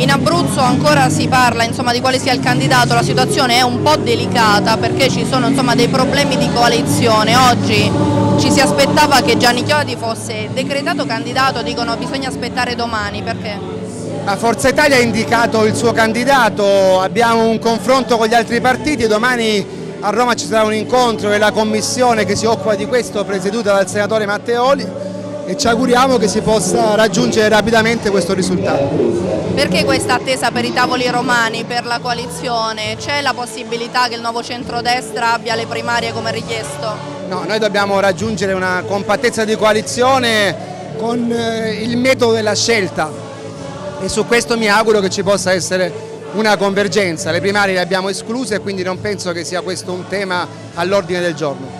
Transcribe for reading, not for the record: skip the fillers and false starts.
In Abruzzo ancora si parla di quale sia il candidato, la situazione è un po' delicata perché ci sono dei problemi di coalizione. Oggi ci si aspettava che Gianni Chiodi fosse decretato candidato, dicono bisogna aspettare domani, perché? Forza Italia ha indicato il suo candidato, abbiamo un confronto con gli altri partiti, domani a Roma ci sarà un incontro della commissione che si occupa di questo presieduta dal senatore Matteoli e ci auguriamo che si possa raggiungere rapidamente questo risultato. Perché questa attesa per i tavoli romani, per la coalizione? C'è la possibilità che il nuovo centrodestra abbia le primarie come richiesto? No, noi dobbiamo raggiungere una compattezza di coalizione con il metodo della scelta. E su questo mi auguro che ci possa essere una convergenza. Le primarie le abbiamo escluse e quindi non penso che sia questo un tema all'ordine del giorno.